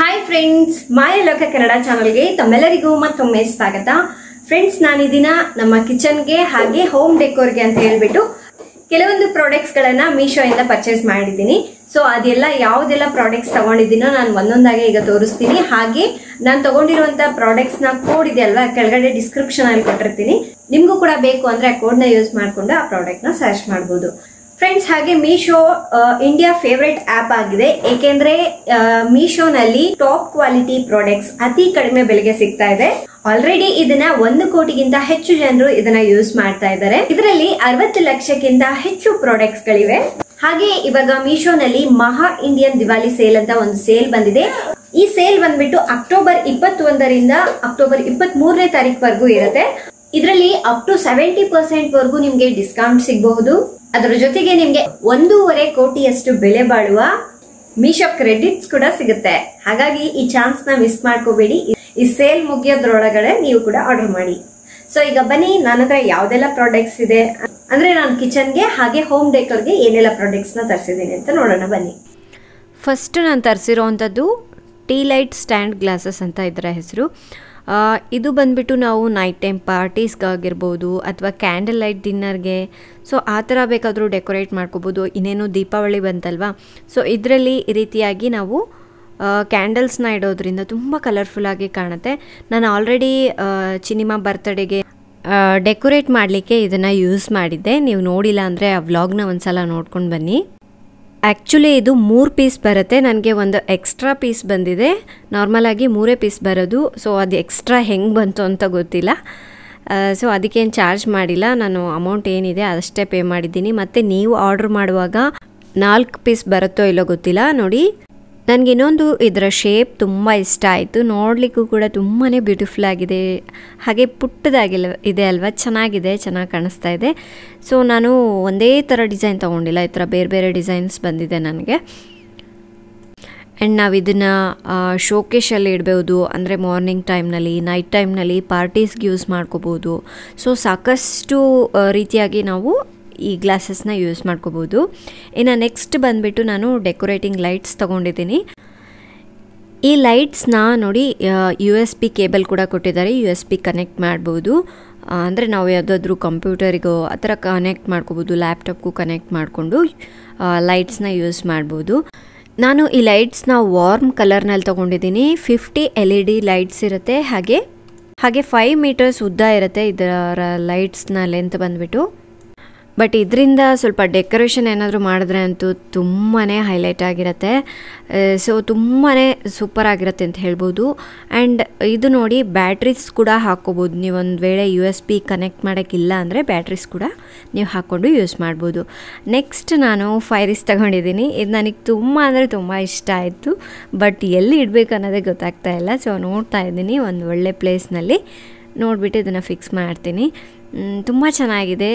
Hi friends, ಮಾಯ ಲೋಕ ಕನ್ನಡ ಚಾನಲ್ಗೆ ತಮ್ಮೆಲ್ಲರಿಗೂ ಮತ್ತೊಮ್ಮೆ ಸ್ವಾಗತ. ಫ್ರೆಂಡ್ಸ್, ನಾನು ಈ ದಿನ ನಮ್ಮ ಕಿಚನ್ಗೆ ಹಾಗೆ ಹೋಮ್ ಡೆಕೋರ್ಗೆ ಅಂತ ಹೇಳ್ಬಿಟ್ಟು ಕೆಲವೊಂದು ಪ್ರಾಡಕ್ಟ್ಸ್ಗಳನ್ನು ಮೀಶೋ ಇಂದ ಪರ್ಚೇಸ್ ಮಾಡಿದ್ದೀನಿ. ಸೊ ಅದೆಲ್ಲ ಯಾವುದೆಲ್ಲ ಪ್ರಾಡಕ್ಟ್ಸ್ ತಗೊಂಡಿದ್ದೀನೋ ನಾನು ಒಂದೊಂದಾಗೆ ಈಗ ತೋರಿಸ್ತೀನಿ. ಹಾಗೆ ನಾನು ತಗೊಂಡಿರುವಂಥ ಪ್ರಾಡಕ್ಟ್ಸ್ನ ಕೋಡ್ ಇದೆಯಲ್ವಾ, ಕೆಳಗಡೆ ಡಿಸ್ಕ್ರಿಪ್ಷನಲ್ಲಿ ಕೊಟ್ಟಿರ್ತೀನಿ. ನಿಮಗೂ ಕೂಡ ಬೇಕು ಅಂದರೆ ಆ ಕೋಡ್ನ ಯೂಸ್ ಮಾಡಿಕೊಂಡು ಆ ಪ್ರಾಡಕ್ಟ್ನ ಸರ್ಚ್ ಮಾಡ್ಬೋದು. ಫ್ರೆಂಡ್ಸ್, ಹಾಗೆ ಮೀಶೋ ಇಂಡಿಯಾ ಫೇವ್ರೆಟ್ ಆ್ಯಪ್ ಆಗಿದೆ. ಏಕೆಂದ್ರೆ ಮೀಶೋನಲ್ಲಿ ಟಾಪ್ ಕ್ವಾಲಿಟಿ ಪ್ರಾಡಕ್ಟ್ಸ್ ಅತಿ ಕಡಿಮೆ ಬೆಲೆಗೆ ಸಿಗ್ತಾ ಇದೆ. ಆಲ್ರೆಡಿ ಇದನ್ನ 1 ಕೋಟಿಗಿಂತ ಹೆಚ್ಚು ಜನರು ಇದನ್ನ ಯೂಸ್ ಮಾಡ್ತಾ ಇದ್ದಾರೆ. ಇದರಲ್ಲಿ 60 ಲಕ್ಷಕ್ಕಿಂತ ಹೆಚ್ಚು ಪ್ರಾಡಕ್ಟ್ಸ್ ಗಳಿವೆ. ಹಾಗೆ ಇವಾಗ ಮೀಶೋನಲ್ಲಿ ಮಹಾ ಇಂಡಿಯನ್ ದಿವಾಲಿ ಸೇಲ್ ಅಂತ ಒಂದು ಸೇಲ್ ಬಂದಿದೆ. ಈ ಸೇಲ್ ಬಂದ್ಬಿಟ್ಟು ಅಕ್ಟೋಬರ್ 21ರಿಂದ ಅಕ್ಟೋಬರ್ 23ನೇ ತಾರೀಕುವರೆಗೂ ಇರುತ್ತೆ. ಇದರಲ್ಲಿ ಅಪ್ ಟು 70% ವರೆಗೂ ನಿಮ್ಗೆ ಡಿಸ್ಕೌಂಟ್ ಸಿಗಬಹುದು. ಅದರ ಜೊತೆಗೆ ನಿಮ್ಗೆ 1.5 ಕೋಟಿಯಷ್ಟು ಬೆಲೆ ಬಾಳುವ ಮೀಶೋ ಕ್ರೆಡಿಟ್ಸ್ ಕೂಡ ಸಿಗುತ್ತೆ. ಹಾಗಾಗಿ ಈ ಚಾನ್ಸ್ ನ ಮಿಸ್ ಮಾಡ್ಕೋಬೇಡಿ. ಈ ಸೇಲ್ ಮುಗಿಯೋದ್ರೊಳಗಡೆ ನೀವು ಕೂಡ ಆರ್ಡರ್ ಮಾಡಿ. ಸೊ ಈಗ ಬನ್ನಿ, ನನ್ನ ಹತ್ರ ಯಾವ್ದೆಲ್ಲ ಪ್ರಾಡಕ್ಟ್ಸ್ ಇದೆ, ಅಂದ್ರೆ ನಾನು ಕಿಚನ್ಗೆ ಹಾಗೆ ಹೋಮ್ ಡೆಕೋರ್ಗೆ ಏನೆಲ್ಲ ಪ್ರಾಡಕ್ಟ್ಸ್ ನ ತರಿಸಿದ್ದೀನಿ ಅಂತ ನೋಡೋಣ ಬನ್ನಿ. ಫಸ್ಟ್ ನಾನು ತರಿಸಿರೋವಂಥದ್ದು ಟೀ ಲೈಟ್ ಸ್ಟ್ಯಾಂಡ್ ಗ್ಲಾಸಸ್ ಅಂತ ಇದರ ಹೆಸರು. ಇದು ಬಂದ್ಬಿಟ್ಟು ನಾವು ನೈಟ್ ಟೈಮ್ ಪಾರ್ಟೀಸ್ಗಾಗಿರ್ಬೋದು ಅಥವಾ ಕ್ಯಾಂಡಲ್ ಲೈಟ್ ಡಿನ್ನರ್ಗೆ, ಸೊ ಆ ಥರ ಬೇಕಾದರೂ ಡೆಕೋರೇಟ್ ಮಾಡ್ಕೋಬೋದು. ಇನ್ನೇನು ದೀಪಾವಳಿ ಬಂತಲ್ವಾ, ಸೊ ಇದರಲ್ಲಿ ಈ ರೀತಿಯಾಗಿ ನಾವು ಕ್ಯಾಂಡಲ್ಸ್ನ ಇಡೋದ್ರಿಂದ ತುಂಬ ಕಲರ್ಫುಲ್ಲಾಗಿ ಕಾಣುತ್ತೆ. ನಾನು ಆಲ್ರೆಡಿ ಚಿನಿಮಾ ಬರ್ತ್ಡೇಗೆ ಡೆಕೋರೇಟ್ ಮಾಡಲಿಕ್ಕೆ ಇದನ್ನು ಯೂಸ್ ಮಾಡಿದ್ದೆ. ನೀವು ನೋಡಿಲ್ಲ ಅಂದರೆ ಆ ವ್ಲಾಗ್ನ ಒಂದು ಸಲ ನೋಡ್ಕೊಂಡು ಬನ್ನಿ. ಆ್ಯಕ್ಚುಲಿ ಇದು 3 ಪೀಸ್ ಬರುತ್ತೆ, ನನಗೆ ಒಂದು ಎಕ್ಸ್ಟ್ರಾ ಪೀಸ್ ಬಂದಿದೆ. ನಾರ್ಮಲಾಗಿ 3 ಪೀಸ್ ಬರೋದು, ಸೊ ಅದು ಎಕ್ಸ್ಟ್ರಾ ಹೆಂಗೆ ಬಂತು ಅಂತ ಗೊತ್ತಿಲ್ಲ. ಸೊ ಅದಕ್ಕೇನು ಚಾರ್ಜ್ ಮಾಡಿಲ್ಲ, ನಾನು ಅಮೌಂಟ್ ಏನಿದೆ ಅದಷ್ಟೇ ಪೇ ಮಾಡಿದ್ದೀನಿ. ಮತ್ತು ನೀವು ಆರ್ಡರ್ ಮಾಡುವಾಗ 4 ಪೀಸ್ ಬರುತ್ತೋ ಇಲ್ಲೋ ಗೊತ್ತಿಲ್ಲ. ನೋಡಿ, ನನಗೆ ಇನ್ನೊಂದು ಇದರ ಶೇಪ್ ತುಂಬ ಇಷ್ಟ ಆಯಿತು. ನೋಡಲಿಕ್ಕೂ ಕೂಡ ತುಂಬಾ ಬ್ಯೂಟಿಫುಲ್ ಆಗಿದೆ. ಹಾಗೆ ಪುಟ್ಟದಾಗಿಲ್ಲ ಇದೆ ಅಲ್ವಾ, ಚೆನ್ನಾಗಿದೆ, ಚೆನ್ನಾಗಿ ಕಾಣಿಸ್ತಾ ಇದೆ. ಸೊ ನಾನು ಒಂದೇ ಥರ ಡಿಸೈನ್ ತೊಗೊಂಡಿಲ್ಲ, ಈ ಥರ ಬೇರೆ ಬೇರೆ ಡಿಸೈನ್ಸ್ ಬಂದಿದೆ ನನಗೆ. ಆ್ಯಂಡ್ ನಾವು ಇದನ್ನು ಶೋಕೇಶಲ್ಲಿ ಇಡಬಹುದು, ಅಂದರೆ ಮಾರ್ನಿಂಗ್ ಟೈಮ್ನಲ್ಲಿ, ನೈಟ್ ಟೈಮ್ನಲ್ಲಿ ಪಾರ್ಟೀಸ್ಗೆ ಯೂಸ್ ಮಾಡ್ಕೋಬೋದು. ಸೊ ಸಾಕಷ್ಟು ರೀತಿಯಾಗಿ ನಾವು ಈ ಗ್ಲಾಸಸ್ನ ಯೂಸ್ ಮಾಡ್ಕೋಬೋದು. ಇನ್ನು ನೆಕ್ಸ್ಟ್ ಬಂದುಬಿಟ್ಟು ನಾನು ಡೆಕೋರೇಟಿಂಗ್ ಲೈಟ್ಸ್ ತೊಗೊಂಡಿದ್ದೀನಿ. ಈ ಲೈಟ್ಸ್ನ ನೋಡಿ, USB ಕೇಬಲ್ ಕೂಡ ಕೊಟ್ಟಿದ್ದಾರೆ. USB ಕನೆಕ್ಟ್ ಮಾಡ್ಬೋದು, ಅಂದರೆ ನಾವು ಯಾವುದಾದ್ರೂ ಕಂಪ್ಯೂಟರಿಗೋ ಆ ಥರ ಕನೆಕ್ಟ್ ಮಾಡ್ಕೋಬೋದು, ಲ್ಯಾಪ್ಟಾಪ್ಗೂ ಕನೆಕ್ಟ್ ಮಾಡಿಕೊಂಡು ಲೈಟ್ಸ್ನ ಯೂಸ್ ಮಾಡ್ಬೋದು. ನಾನು ಈ ಲೈಟ್ಸ್ನ ವಾರ್ಮ್ ಕಲರ್ನಲ್ಲಿ ತೊಗೊಂಡಿದ್ದೀನಿ. 50 LED ಲೈಟ್ಸ್ ಇರುತ್ತೆ. ಹಾಗೆ 5 ಮೀಟರ್ಸ್ ಉದ್ದ ಇರುತ್ತೆ ಇದರ ಲೈಟ್ಸ್ನ ಲೆಂತ್ ಬಂದುಬಿಟ್ಟು. ಬಟ್ ಇದರಿಂದ ಸ್ವಲ್ಪ ಡೆಕೋರೇಷನ್ ಏನಾದರೂ ಮಾಡಿದ್ರೆ ಅಂತೂ ತುಂಬಾ ಹೈಲೈಟ್ ಆಗಿರುತ್ತೆ. ಸೊ ತುಂಬಾ ಸೂಪರ್ ಆಗಿರುತ್ತೆ ಅಂತ ಹೇಳ್ಬೋದು. ಆ್ಯಂಡ್ ಇದು ನೋಡಿ, ಬ್ಯಾಟ್ರೀಸ್ ಕೂಡ ಹಾಕ್ಕೋಬೋದು. ನೀವೊಂದು ವೇಳೆ USB ಕನೆಕ್ಟ್ ಮಾಡೋಕ್ಕಿಲ್ಲ ಅಂದರೆ ಬ್ಯಾಟ್ರೀಸ್ ಕೂಡ ನೀವು ಹಾಕ್ಕೊಂಡು ಯೂಸ್ ಮಾಡ್ಬೋದು. ನೆಕ್ಸ್ಟ್ ನಾನು ಫೈರೀಸ್ ತೊಗೊಂಡಿದ್ದೀನಿ. ಇದು ನನಗೆ ತುಂಬ ಅಂದರೆ ತುಂಬ ಇಷ್ಟ ಆಯಿತು. ಬಟ್ ಎಲ್ಲಿ ಇಡಬೇಕು ಅನ್ನೋದೇ ಗೊತ್ತಾಗ್ತಾ ಇಲ್ಲ. ಸೊ ನೋಡ್ತಾ ಇದ್ದೀನಿ, ಒಂದು ಒಳ್ಳೆ ಪ್ಲೇಸ್ನಲ್ಲಿ ನೋಡಿಬಿಟ್ಟು ಇದನ್ನು ಫಿಕ್ಸ್ ಮಾಡ್ತೀನಿ. ತುಂಬ ಚೆನ್ನಾಗಿದೆ.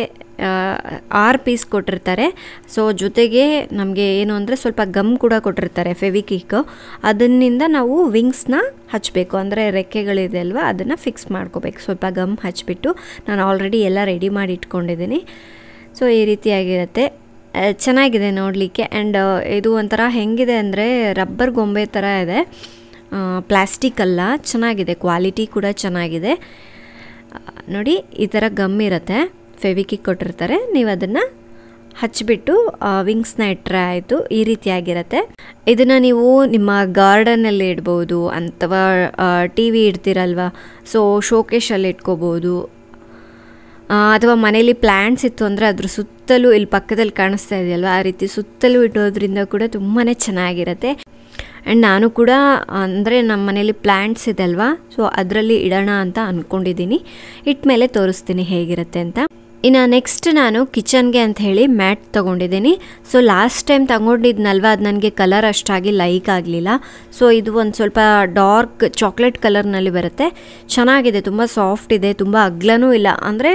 6 ಪೀಸ್ ಕೊಟ್ಟಿರ್ತಾರೆ. ಸೊ ಜೊತೆಗೆ ನಮಗೆ ಏನು ಅಂದರೆ ಸ್ವಲ್ಪ ಗಮ್ ಕೂಡ ಕೊಟ್ಟಿರ್ತಾರೆ, ಫೆವಿಕ್ವಿಕ್. ಅದನ್ನಿಂದ ನಾವು ವಿಂಗ್ಸ್ನ ಹಚ್ಚಬೇಕು, ಅಂದರೆ ರೆಕ್ಕೆಗಳಿದೆ ಅಲ್ವಾ ಅದನ್ನು ಫಿಕ್ಸ್ ಮಾಡ್ಕೋಬೇಕು. ಸ್ವಲ್ಪ ಗಮ್ ಹಚ್ಚಿಬಿಟ್ಟು ನಾನು ಆಲ್ರೆಡಿ ಎಲ್ಲ ರೆಡಿ ಮಾಡಿ ಇಟ್ಕೊಂಡಿದ್ದೀನಿ. ಸೊ ಈ ರೀತಿಯಾಗಿರುತ್ತೆ, ಚೆನ್ನಾಗಿದೆ ನೋಡಲಿಕ್ಕೆ. ಆ್ಯಂಡ್ ಇದು ಒಂಥರ ಹೆಂಗಿದೆ ಅಂದರೆ ರಬ್ಬರ್ ಗೊಂಬೆ ಥರ ಇದೆ, ಪ್ಲಾಸ್ಟಿಕ್ ಅಲ್ಲ. ಚೆನ್ನಾಗಿದೆ, ಕ್ವಾಲಿಟಿ ಕೂಡ ಚೆನ್ನಾಗಿದೆ. ನೋಡಿ, ಈ ಥರ ಗಮ್ ಇರುತ್ತೆ, ಫೆವಿಕ್ವಿಕ್ ಕೊಟ್ಟಿರ್ತಾರೆ. ನೀವು ಅದನ್ನು ಹಚ್ಚಿಬಿಟ್ಟು ವಿಂಗ್ಸ್ನ ಇಟ್ಟರೆ ಆಯಿತು. ಈ ರೀತಿಯಾಗಿರುತ್ತೆ. ಇದನ್ನು ನೀವು ನಿಮ್ಮ ಗಾರ್ಡನಲ್ಲಿ ಇಡ್ಬೋದು, ಅಥವಾ TV ಇಡ್ತೀರಲ್ವ, ಸೊ ಶೋಕೇಶಲ್ಲಿ ಇಟ್ಕೋಬೋದು. ಅಥವಾ ಮನೇಲಿ ಪ್ಲ್ಯಾಂಟ್ಸ್ ಇತ್ತು ಅಂದರೆ ಅದ್ರ ಸುತ್ತಲೂ, ಇಲ್ಲಿ ಪಕ್ಕದಲ್ಲಿ ಕಾಣಿಸ್ತಾ ಇದೆಯಲ್ವ ಆ ರೀತಿ ಸುತ್ತಲೂ ಇಡೋದ್ರಿಂದ ಕೂಡ ತುಂಬಾ ಚೆನ್ನಾಗಿರುತ್ತೆ. ಆ್ಯಂಡ್ ನಾನು ಕೂಡ ಅಂದರೆ ನಮ್ಮ ಮನೇಲಿ ಪ್ಲ್ಯಾಂಟ್ಸ್ ಇದೆ ಅಲ್ವಾ, ಸೊ ಅದರಲ್ಲಿ ಇಡೋಣ ಅಂತ ಅಂದ್ಕೊಂಡಿದ್ದೀನಿ. ಇಟ್ಟ ಮೇಲೆ ತೋರಿಸ್ತೀನಿ ಹೇಗಿರುತ್ತೆ ಅಂತ. ಇನ್ನು ನೆಕ್ಸ್ಟ್ ನಾನು ಕಿಚನ್ಗೆ ಅಂತ ಹೇಳಿ ಮ್ಯಾಟ್ ತೊಗೊಂಡಿದ್ದೀನಿ. ಸೊ ಲಾಸ್ಟ್ ಟೈಮ್ ತಗೊಂಡಿದ್ನಲ್ವ, ಅದು ನನಗೆ ಕಲರ್ ಅಷ್ಟಾಗಿ ಲೈಕ್ ಆಗಲಿಲ್ಲ. ಸೊ ಇದು ಒಂದು ಸ್ವಲ್ಪ ಡಾರ್ಕ್ ಚಾಕ್ಲೇಟ್ ಕಲರ್ನಲ್ಲಿ ಬರುತ್ತೆ. ಚೆನ್ನಾಗಿದೆ, ತುಂಬ ಸಾಫ್ಟ್ ಇದೆ, ತುಂಬ ಅಗ್ಲನೂ ಇಲ್ಲ. ಅಂದರೆ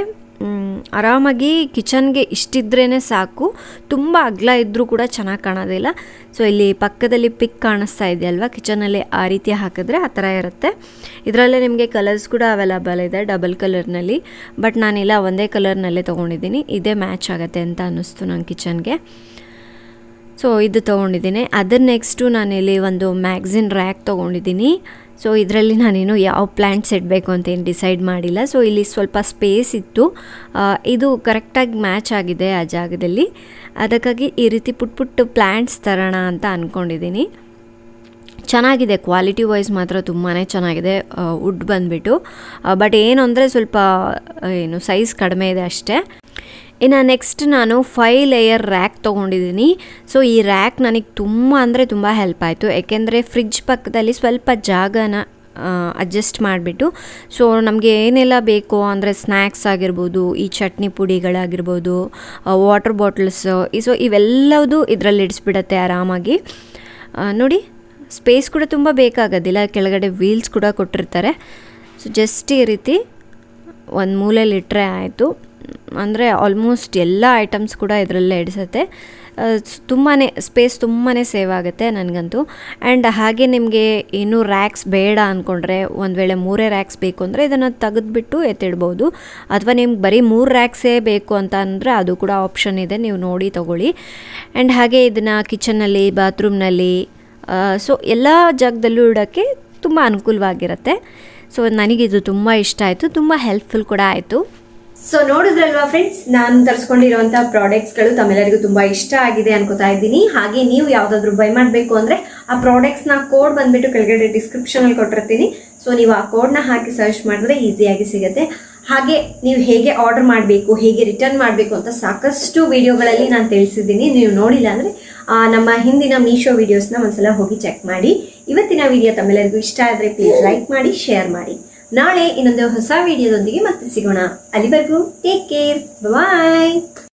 ಆರಾಮಾಗಿ ಕಿಚನ್ಗೆ ಇಷ್ಟಿದ್ರೇ ಸಾಕು, ತುಂಬ ಅಗ್ಲ ಇದ್ದರೂ ಕೂಡ ಚೆನ್ನಾಗಿ ಕಾಣೋದಿಲ್ಲ. ಸೊ ಇಲ್ಲಿ ಪಕ್ಕದಲ್ಲಿ ಪಿಕ್ ಕಾಣಿಸ್ತಾ ಇದೆಯಲ್ವ, ಕಿಚನಲ್ಲಿ ಆ ರೀತಿ ಹಾಕಿದ್ರೆ ಆ ಥರ ಇರುತ್ತೆ. ಇದರಲ್ಲೇ ನಿಮಗೆ ಕಲರ್ಸ್ ಕೂಡ ಅವೈಲಬಲ್ ಇದೆ, ಡಬಲ್ ಕಲರ್ನಲ್ಲಿ. ಬಟ್ ನಾನಿಲ್ಲ, ಒಂದೇ ಕಲರ್ನಲ್ಲೇ ತೊಗೊಂಡಿದ್ದೀನಿ. ಇದೇ ಮ್ಯಾಚ್ ಆಗುತ್ತೆ ಅಂತ ಅನ್ನಿಸ್ತು ನನ್ನ ಕಿಚನ್ಗೆ. So idu tagondidine. Other next ನಾನು ಇಲ್ಲಿ ಒಂದು ಮ್ಯಾಗಝಿನ್ ರ್ಯಾಕ್ ತಗೊಂಡಿದ್ದೀನಿ. So ಇದರಲ್ಲಿ ನಾನೇನು ಯಾವ ಪ್ಲಾಂಟ್ಸ್ ಇಡಬೇಕು ಅಂತ ಏನು ಡಿಸೈಡ್ ಮಾಡಿಲ್ಲ. So ಇಲ್ಲಿ ಸ್ವಲ್ಪ ಸ್ಪೇಸ್ ಇತ್ತು. ಇದು ಕರೆಕ್ಟ್ ಆಗಿ ಮ್ಯಾಚ್ ಆಗಿದೆ ಆ ಜಾಗದಲ್ಲಿ. ಅದಕ್ಕಾಗಿ ಈ ರೀತಿ ಪುಟ್ ಪುಟ್ ಪ್ಲಾಂಟ್ಸ್ ತರೋಣ ಅಂತ ಅನ್ಕೊಂಡಿದ್ದೀನಿ. ಚೆನ್ನಾಗಿದೆ ಕ್ವಾಲಿಟಿ ವೈಸ್ ಮಾತ್ರ ತುಂಬಾನೇ ಚೆನ್ನಾಗಿದೆ ವುಡ್ ಬಂದ್ಬಿಟ್ಟು. ಬಟ್ ಏನು ಅಂದ್ರೆ ಸ್ವಲ್ಪ ಏನು ಸೈಜ್ ಕಡಿಮೆ ಇದೆ ಅಷ್ಟೇ. ಇನ್ನು ನೆಕ್ಸ್ಟ್ ನಾನು 5 ಲೇಯರ್ ರ್ಯಾಕ್ ತಗೊಂಡಿದ್ದೀನಿ. ಸೊ ಈ ರ್ಯಾಕ್ ನನಗೆ ತುಂಬ ಅಂದರೆ ತುಂಬ ಹೆಲ್ಪ್ ಆಯಿತು. ಯಾಕೆಂದರೆ ಫ್ರಿಡ್ಜ್ ಪಕ್ಕದಲ್ಲಿ ಸ್ವಲ್ಪ ಜಾಗನ ಅಡ್ಜಸ್ಟ್ ಮಾಡಿಬಿಟ್ಟು ಸೊ ನಮಗೆ ಏನೆಲ್ಲ ಬೇಕು ಅಂದರೆ ಸ್ನ್ಯಾಕ್ಸ್ ಆಗಿರ್ಬೋದು, ಈ ಚಟ್ನಿ ಪುಡಿಗಳಾಗಿರ್ಬೋದು, ವಾಟರ್ ಬಾಟಲ್ಸ್, ಸೊ ಇವೆಲ್ಲವೂ ಇದರಲ್ಲಿ ಇಡಿಸ್ಬಿಡತ್ತೆ ಆರಾಮಾಗಿ. ನೋಡಿ, ಸ್ಪೇಸ್ ಕೂಡ ತುಂಬ ಬೇಕಾಗೋದಿಲ್ಲ. ಕೆಳಗಡೆ ವೀಲ್ಸ್ ಕೂಡ ಕೊಟ್ಟಿರ್ತಾರೆ. ಸೊ ಜಸ್ಟ್ ಈ ರೀತಿ ಒಂದು ಮೂಲೆಯಲ್ಲಿ ಇಟ್ಟರೆ ಆಯಿತು. ಅಂದರೆ ಆಲ್ಮೋಸ್ಟ್ ಎಲ್ಲ ಐಟಮ್ಸ್ ಕೂಡ ಇದರಲ್ಲೇ ಇಡಿಸುತ್ತೆ. ತುಂಬಾ ಸ್ಪೇಸ್ ತುಂಬಾ ಸೇವ್ ಆಗುತ್ತೆ ನನಗಂತೂ. ಆ್ಯಂಡ್ ಹಾಗೆ ನಿಮಗೆ ಇನ್ನೂ ರ್ಯಾಕ್ಸ್ ಬೇಡ ಅಂದ್ಕೊಂಡ್ರೆ, ಒಂದು ವೇಳೆ 3 ರ್ಯಾಕ್ಸ್ ಬೇಕು ಅಂದರೆ ಇದನ್ನು ತೆಗೆದುಬಿಟ್ಟು ಎತ್ತಿಡ್ಬೋದು. ಅಥವಾ ನಿಮ್ಗೆ ಬರೀ 3 ರ್ಯಾಕ್ಸೇ ಬೇಕು ಅಂತ ಅಂದರೆ ಅದು ಕೂಡ ಆಪ್ಷನ್ ಇದೆ, ನೀವು ನೋಡಿ ತಗೊಳ್ಳಿ. ಆ್ಯಂಡ್ ಹಾಗೆ ಇದನ್ನು ಕಿಚನಲ್ಲಿ, ಬಾತ್ರೂಮ್ನಲ್ಲಿ, ಸೊ ಎಲ್ಲ ಜಾಗದಲ್ಲೂ ಇಡೋಕ್ಕೆ ತುಂಬ ಅನುಕೂಲವಾಗಿರುತ್ತೆ. ಸೊ ನನಗಿದು ತುಂಬ ಇಷ್ಟ ಆಯಿತು, ತುಂಬ ಹೆಲ್ಪ್ಫುಲ್ ಕೂಡ ಆಯಿತು. ಸೊ ನೋಡಿದ್ರಲ್ವಾ ಫ್ರೆಂಡ್ಸ್, ನಾನು ತರಿಸ್ಕೊಂಡಿರುವಂತಹ ಪ್ರಾಡಕ್ಟ್ಸ್ ಗಳು ತಮ್ಮೆಲ್ಲರಿಗೂ ತುಂಬಾ ಇಷ್ಟ ಆಗಿದೆ ಅನ್ಕೋತಾ ಇದ್ದೀನಿ. ಹಾಗೆ ನೀವು ಯಾವ್ದಾದ್ರು ಬೈ ಮಾಡಬೇಕು ಅಂದ್ರೆ ಆ ಪ್ರಾಡಕ್ಟ್ಸ್ ನ ಕೋಡ್ ಬಂದ್ಬಿಟ್ಟು ಕೆಳಗಡೆ ಡಿಸ್ಕ್ರಿಪ್ಷನ್ ಅಲ್ಲಿ ಕೊಟ್ಟಿರ್ತೀನಿ. ಸೊ ನೀವು ಆ ಕೋಡ್ ನ ಹಾಕಿ ಸರ್ಚ್ ಮಾಡಿದ್ರೆ ಈಸಿಯಾಗಿ ಸಿಗುತ್ತೆ. ಹಾಗೆ ನೀವು ಹೇಗೆ ಆರ್ಡರ್ ಮಾಡಬೇಕು, ಹೇಗೆ ರಿಟರ್ನ್ ಮಾಡಬೇಕು ಅಂತ ಸಾಕಷ್ಟು ವಿಡಿಯೋಗಳಲ್ಲಿ ನಾನು ತಿಳಿಸಿದ್ದೀನಿ. ನೀವು ನೋಡಿಲ್ಲ ಅಂದ್ರೆ ನಮ್ಮ ಹಿಂದಿನ ಮೀಶೋ ವಿಡಿಯೋಸ್ನ ಒಂದ್ಸಲ ಹೋಗಿ ಚೆಕ್ ಮಾಡಿ. ಇವತ್ತಿನ ವಿಡಿಯೋ ತಮ್ಮೆಲ್ಲರಿಗೂ ಇಷ್ಟ ಆದ್ರೆ ಪ್ಲೀಸ್ ಲೈಕ್ ಮಾಡಿ, ಶೇರ್ ಮಾಡಿ. ನಾಳೆ ಇನ್ನೊಂದು ಹೊಸ ವಿಡಿಯೋದೊಂದಿಗೆ ಮತ್ತೆ ಸಿಗೋಣ. ಅಲ್ಲಿವರೆಗೂ ಟೇಕ್ ಕೇರ್, ಬಾಯ್.